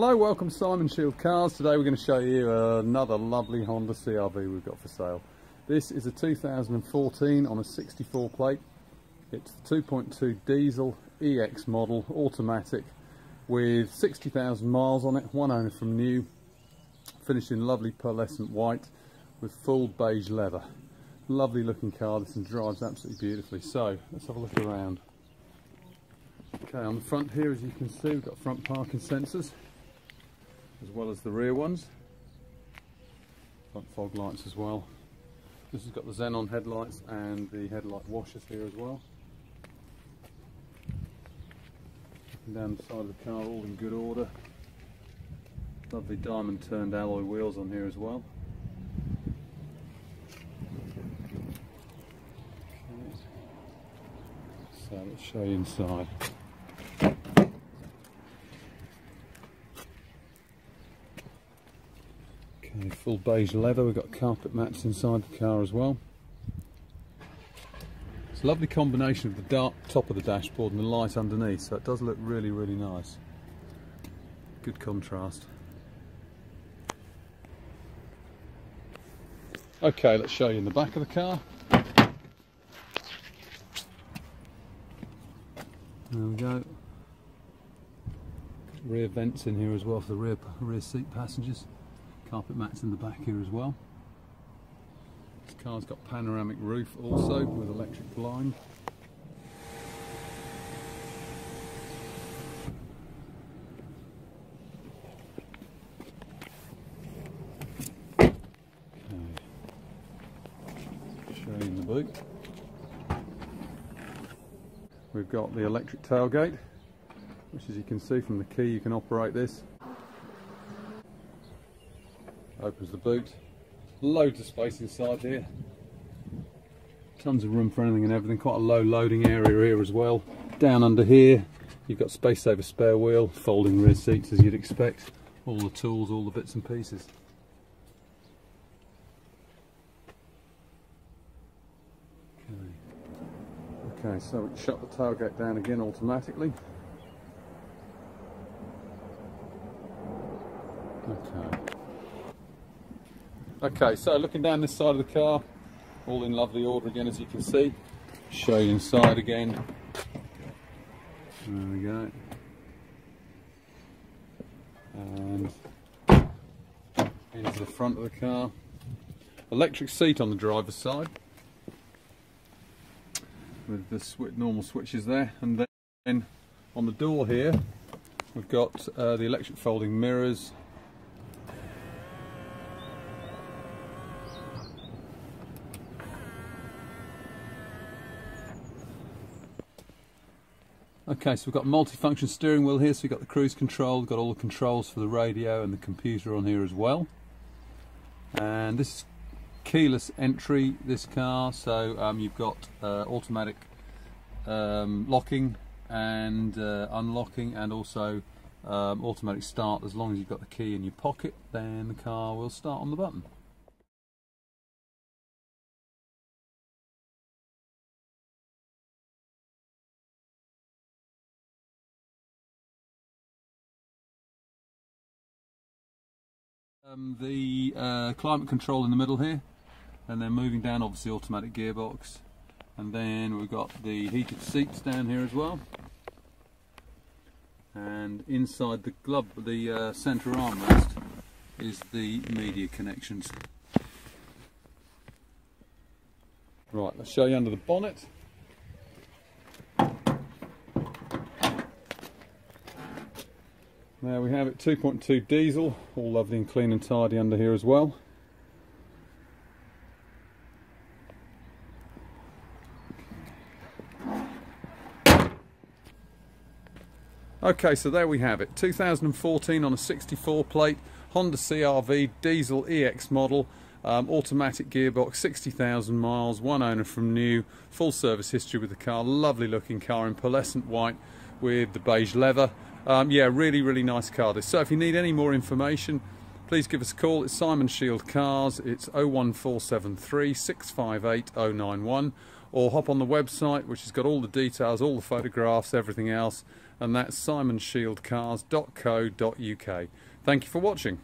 Hello, welcome, Simon Shield Cars. Today we're going to show you another lovely Honda CR-V we've got for sale. This is a 2014 on a 64 plate. It's the 2.2 diesel EX model, automatic, with 60,000 miles on it, one owner from new, finished in lovely pearlescent white with full beige leather. Lovely looking car, this, and drives absolutely beautifully. So let's have a look around. Okay, on the front here, as you can see, we've got front parking sensors, as well as the rear ones, front fog lights as well. This has got the xenon headlights and the headlight washers here as well. And down the side of the car, all in good order. Lovely diamond turned alloy wheels on here as well. So let's show you inside. Okay, full beige leather, we've got carpet mats inside the car as well. It's a lovely combination of the dark top of the dashboard and the light underneath, so it does look really, really nice. Good contrast. Okay, let's show you in the back of the car. There we go. Rear vents in here as well for the rear seat passengers. Carpet mats in the back here as well. This car's got panoramic roof also with electric blind. Okay. Show you in the boot. We've got the electric tailgate, which, as you can see from the key, you can operate this. Opens the boot. Loads of space inside here, tons of room for anything and everything. Quite a low loading area here as well. Down under here you've got space saver spare wheel, folding rear seats as you'd expect, all the tools, all the bits and pieces. Okay, so we can shut the tailgate down again automatically. Okay, so looking down this side of the car, all in lovely order again, as you can see. Show you inside again. There we go. And into the front of the car. Electric seat on the driver's side, with the normal switches there. And then on the door here, we've got the electric folding mirrors. Okay, so we've got multi-function steering wheel here, so we've got the cruise control, we've got all the controls for the radio and the computer on here as well. And this is keyless entry, this car, so you've got automatic locking and unlocking, and also automatic start. As long as you've got the key in your pocket, then the car will start on the button. The climate control in the middle here, and then moving down, obviously automatic gearbox, and then we've got the heated seats down here as well. And inside the glove, the centre armrest, is the media connections. Right, let's show you under the bonnet. There we have it, 2.2 diesel, all lovely and clean and tidy under here as well. Okay, so there we have it, 2014 on a 64 plate, Honda CR-V diesel EX model, automatic gearbox, 60,000 miles, one owner from new, full service history with the car, lovely looking car in pearlescent white with the beige leather. Yeah, really, really nice car this. So if you need any more information, please give us a call. It's Simon Shield Cars. It's 01473 658 091. Or hop on the website, which has got all the details, all the photographs, everything else. and that's simonshieldcars.co.uk. Thank you for watching.